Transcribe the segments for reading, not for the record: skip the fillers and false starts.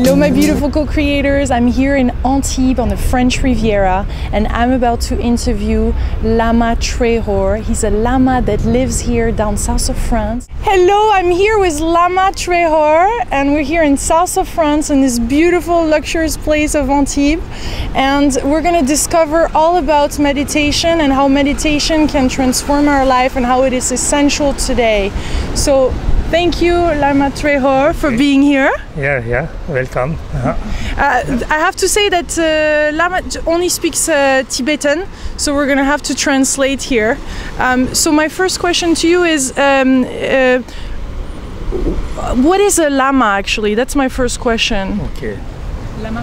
Hello my beautiful co-creators, I'm here in Antibes on the French Riviera and I'm about to interview Lama Trehor. He's a Lama that lives here down south of France. Hello, I'm here with Lama Trehor and we're here in south of France in this beautiful luxurious place of Antibes, and we're going to discover all about meditation and how meditation can transform our life and how it is essential today. So thank you, Lama Trehor, for being here. Yeah, welcome. I have to say that Lama only speaks Tibetan, so we're going to have to translate here. So my first question to you is, what is a Lama actually? That's my first question. Okay. Lama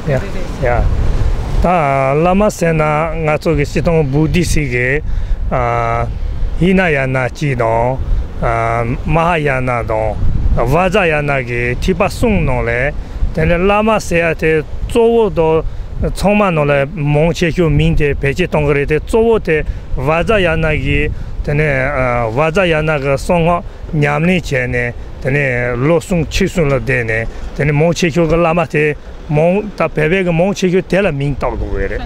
Lama sena ngatsugi shitong buddhisige Hinayana chi no Mahayana no Vajrayana ge Tibetan no le then Lama seate Zhou do Chongma no le Mongche kyu minde peje tongre de Zhou de Vajrayana ge then Vajrayana ge songho nyamni chene then losung chisun le dene then Mongche kyu ge Lama te Mong ta pebe ge Mongche kyu tela min tog gere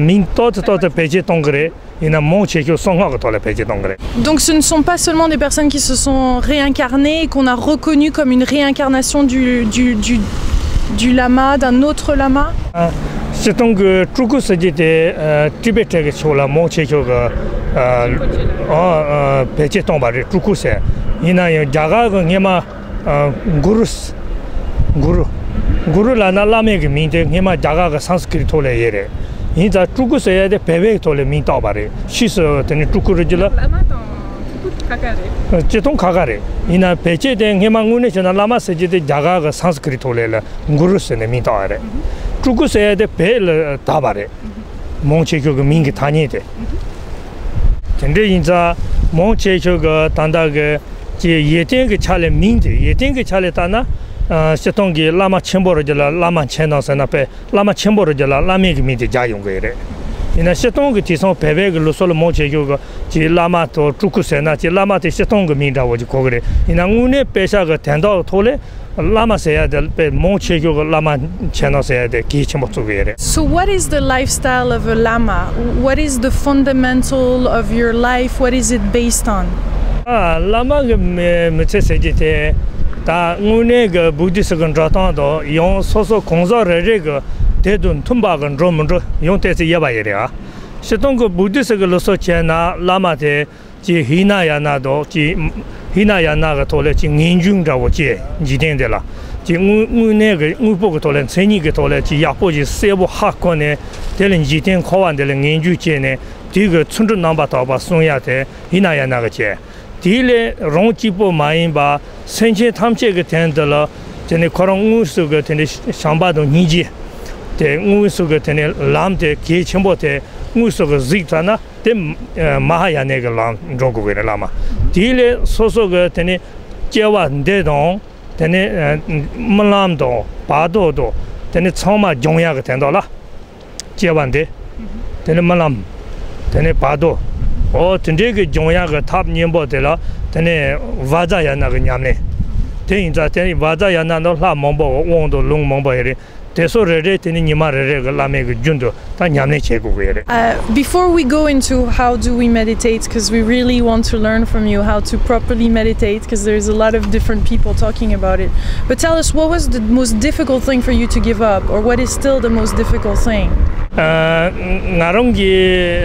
min tot tot peje tongre. Donc ce ne sont pas seulement des personnes qui se sont réincarnées et qu'on a reconnues comme une réincarnation du lama, d'un autre lama. C'est donc in the Tukusay, the Peve told me Tabare. She's a Tukurilla Cheton Kagare. In a Peche, then Himangunich and Lama said the Jagaga Sanskrit Tolela, Gurus and the Mintare. Tukusay, the Pale Tabare, Monchego Ming Tanite. And then in the Monchego Tandaga, Yeting Chale Minti, Yeting Chaletana. Shetongi Lama Chemboro de la Lama Chenos and Ape, Lama Chemboro de la Lamig Midi Jayungere. In a Shetongi Tison Peveg, Lusol Moche Yoga, Lama to Trukusena, Lama Shetonga Mida was Kogre. In a Mune Pesaga Tendo Tole, Lama said the Moche Yoga Lama Chenos at the Kichimotogere. So, what is the lifestyle of a Lama? What is the fundamental of your life? What is it based on? Lama Mutesegite. 다 우네가 부디스 건자탄도 용 소소 공자레레가 대돈 툼바건 좀먼저 용테스 예바예라 시동고 부디스글로서 제나 라마데 지 히나야나도 지 히나야나가 돌레지 인중자고 지 지된데라 지 우네가 우보고 돌레 세니게 돌레지 야포지 세보 하코네 델린 지된 코완델린 인주체네 디거 춘준 넘바도 봐 송야데 히나야나가 제 딜레 롱치포 마인바 센체 탐체게 텐들라 제네 코롱우스 같은 샴바도 니지 데 우스 같은 람데 게첨보테 우스가 지타나 데 마하야네가 람 조고베라 라마 딜레 소소가 테네 제완데동 테네 몰람도 바도도 테네 처마 종야가 텐더라 제완데 테네 몰람 테네 바도 어 텐데게 종야가 탑 님보데라 테네 와자야나가 냠네 테인자 테니 와자야나노 라 몽보 원도 롱 몽보에레 데소레레 테니 니마레레가 라메게 준도 다 냠네 제고게레. Before we go into how do we meditate, because we really want to learn from you how to properly meditate, because there's a lot of different people talking about it, but tell us what was the most difficult thing for you to give up, or what is still the most difficult thing? 나롱기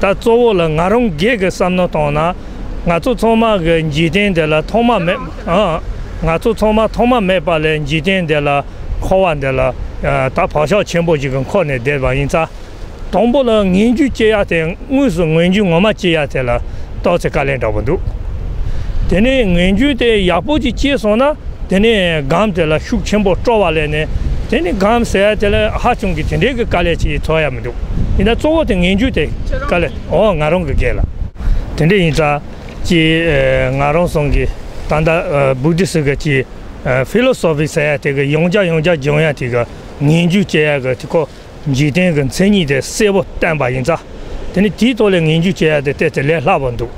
다조월 나롱 게가 삼노토나 나조 토마 지덴데라 토마 메 나조 토마 메발렌 지덴데라 코완데라 다 파샤 쳔보지건 코네 데바인자 동보르 인주제야데 무스 인주 엄마제야데라 도체 칼렌다본두 데네 인주데 야보지 제소나 데네 감데라 슉 쳔보 쪼발레네 데네 감세야데라 하충기 데네 칼레치 토야면두 ina zo de nginju de kale o ngarong ge la den de inza ji ngarong song ge tanda buddhist ge ji philosophy sa de ge yongja jongya ti ge nginju che ge ko ji den ge cheni de sebo tan ba inza den ti to le nginju che de te le la bon du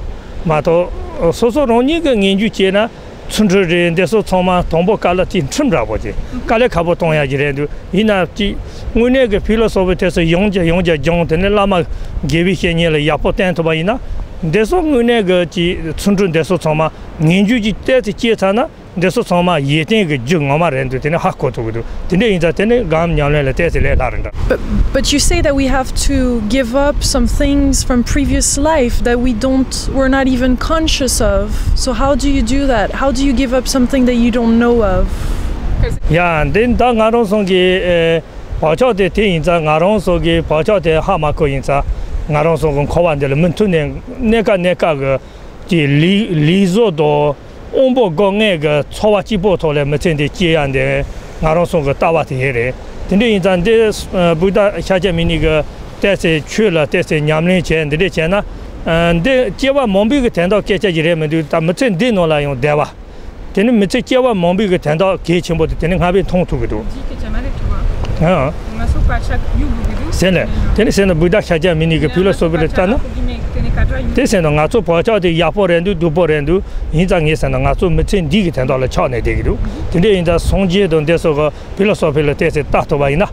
ma to so so ron ni ge nginju che na But you say that we have to give up some things from previous life that we're not even conscious of. So how do you do that? How do you give up something that you don't know of? Yeah, and then Ombo Gongega, Tawati Botole, Matendiki and the Narosonga Tawati Here. The names and this Buddha Shajaminiga, Tessie Chula, Tessie Yamlich and the Dechena, and the Jewa Mombiga Tendo Ketchirem and Tamatin Dino Lion Deva. Then Metajewa Mombiga Tendo Kitchen, but the Tenin Habit Tongue to do. Then Buddha Shajaminiga Pilos over the Tana. This is not so poor, the Yaporendu, Duporendu, Intangas and Natu Metin Digitan or Chane Digidu. Today in the Songi don't desover philosophical test at Tatovaina.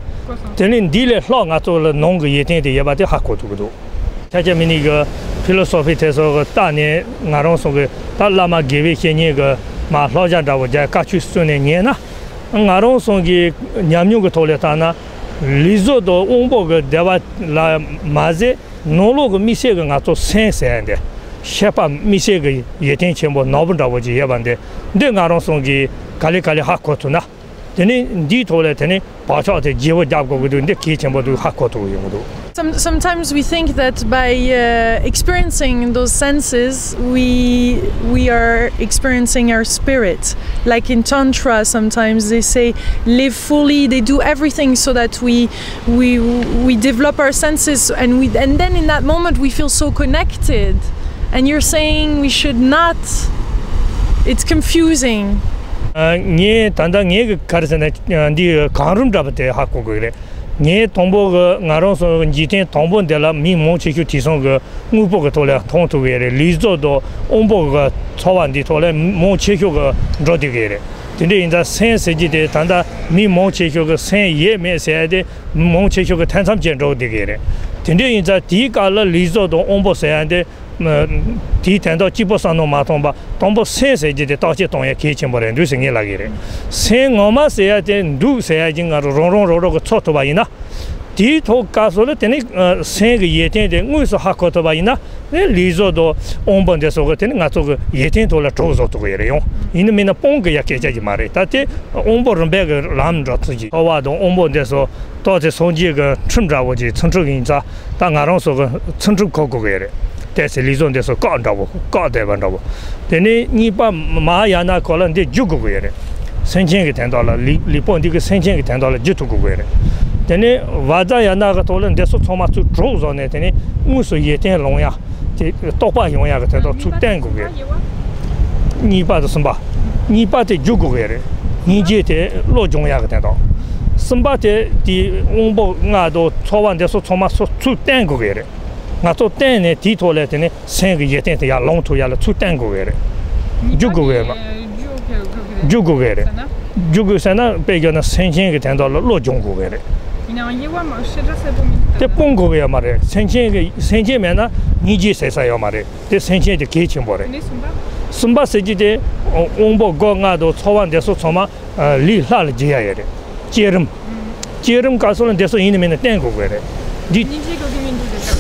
Telling dealer long at all non yetin the Yabate Hako to do. Tajaminiga, philosophy test over Tane, Naronsong, Talama Givicheniga, Mahloja Davaja, Kachustun and Yena, and Naronsongi, Nyamuga Toletana, Lizodo, Umboga, Deva La Maze. No longer missing at all sense and Shepherd missing yet in chamber Nobunda was Yavande, then Aronsongi, Kalikali Hakotuna, then detail at any part of the Jew Dago within the kitchen, but do Hakotu. Sometimes we think that by experiencing those senses, we are experiencing our spirit. Like in Tantra, sometimes they say live fully. They do everything so that we develop our senses, and then in that moment we feel so connected. And you're saying we should not. It's confusing. Nye Tomboga, Naronso, and Gitin Tombon de la Mimo Chicutisonga, Mupogatola, Tontuere, Lizodo, Omboga, Towan de Tole, Mochicuga, Rodigere. Today in the sense, Gita Tanda, Mimo Chicuga, Saint Ye Messade, Mochicuga Tansam General Digere. Today in the Ticala Lizodo, Ombosande, Titando Chiposano Matomba, Tombo says they did the Tacheton kitchen for inducing Elagere. Saying Oma say I didn't do say I didn't Roro Totobaina. Tito Casoletanic sang Yetin, the Musa Hakotobaina, then Lizodo, Ombon de Sogotin, Nato Yetin to La Trozo to Verion. In the Minaponga Yakija Maritate, Ombornberg Lamdrot, Owado, Ombon de So, Tote Sonjiga, Trimdrawoji, Tantruinza, Tangaronso, Tantru Cogogere. That's the reason there's a God devil. Then Nipa Mahayana colon de Juguere, Senjing $10, Lipon dig Senjing $10 Jutuguere. Then Vadayana tolan, there's so much to draws on it, and Musu Yetin Lonya, Topa Yonagat to Tango. Nipa the Samba, Nipa the Juguere, Nijete, Lojon Yagatendo. Somebody the Umbo Nado, Towan, there's so much to Tango. Nato tene tito letene seng yetente ya long to yala two tangoere. Jugurema. Jugurere. Jugusana pegana senjing $10 lojonguere. The Pongoria mare, Senjing, Senjimena, Niji Sayamare, the Senjing the kitchen bore. Sumba Sejide, Umbo Gongado, Towan de Sotoma, Li Hal Giere. Jerum. Jerum Castle and Deso in a tangoere.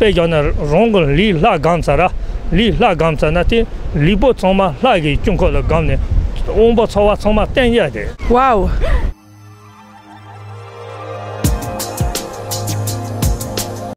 Wrong Li La Gamsanati, Libotoma, Lagi, Junko Gamne, Ombo Soma, 10 years. Wow.